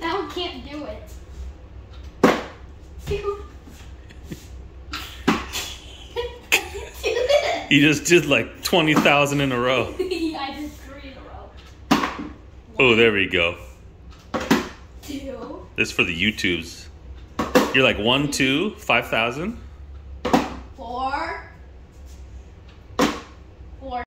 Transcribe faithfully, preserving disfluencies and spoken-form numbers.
That one can't do it. Dude. You just did like twenty thousand in a row. Yeah, I did three in a row. One, oh, there we go. Two. This is for the YouTubes. You're like one, two, five thousand. Four.